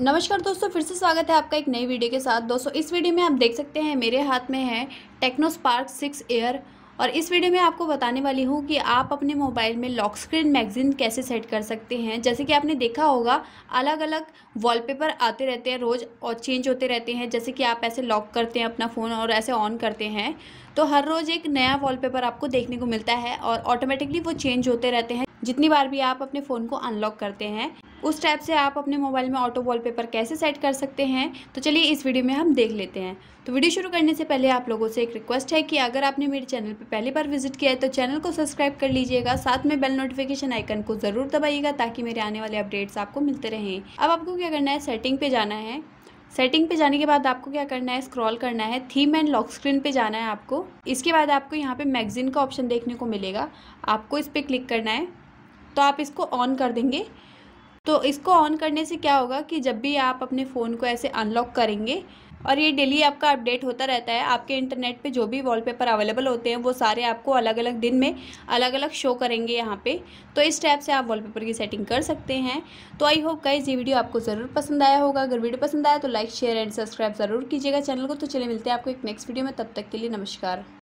नमस्कार दोस्तों, फिर से स्वागत है आपका एक नई वीडियो के साथ। दोस्तों इस वीडियो में आप देख सकते हैं मेरे हाथ में है टेक्नो स्पार्क 6 एयर और इस वीडियो में आपको बताने वाली हूँ कि आप अपने मोबाइल में लॉक स्क्रीन मैगजीन कैसे सेट कर सकते हैं। जैसे कि आपने देखा होगा अलग अलग वॉलपेपर आते रहते हैं रोज़ और चेंज होते रहते हैं। जैसे कि आप ऐसे लॉक करते हैं अपना फ़ोन और ऐसे ऑन करते हैं तो हर रोज़ एक नया वॉलपेपर आपको देखने को मिलता है और ऑटोमेटिकली वो चेंज होते रहते हैं जितनी बार भी आप अपने फ़ोन को अनलॉक करते हैं। उस टाइप से आप अपने मोबाइल में ऑटो वॉलपेपर कैसे सेट कर सकते हैं तो चलिए इस वीडियो में हम देख लेते हैं। तो वीडियो शुरू करने से पहले आप लोगों से एक रिक्वेस्ट है कि अगर आपने मेरे चैनल पर पहली बार विजिट किया है तो चैनल को सब्सक्राइब कर लीजिएगा, साथ में बेल नोटिफिकेशन आइकन को ज़रूर दबाइएगा ताकि मेरे आने वाले अपडेट्स आपको मिलते रहें। अब आपको क्या करना है, सेटिंग पे जाना है। सेटिंग पे जाने के बाद आपको क्या करना है, स्क्रॉल करना है, थीम एंड लॉक स्क्रीन पे जाना है आपको। इसके बाद आपको यहाँ पे मैगजीन का ऑप्शन देखने को मिलेगा, आपको इस पर क्लिक करना है। तो आप इसको ऑन कर देंगे। तो इसको ऑन करने से क्या होगा कि जब भी आप अपने फ़ोन को ऐसे अनलॉक करेंगे और ये डेली आपका अपडेट होता रहता है, आपके इंटरनेट पे जो भी वॉलपेपर अवेलेबल होते हैं वो सारे आपको अलग अलग दिन में अलग अलग शो करेंगे यहाँ पे। तो इस टाइप से आप वॉलपेपर की सेटिंग कर सकते हैं। तो आई होप गाइस ये वीडियो आपको ज़रूर पसंद आया होगा। अगर वीडियो पसंद आया तो लाइक शेयर एंड सब्सक्राइब ज़रूर कीजिएगा चैनल को। तो चलिए मिलते हैं आपको एक नेक्स्ट वीडियो में, तब तक के लिए नमस्कार।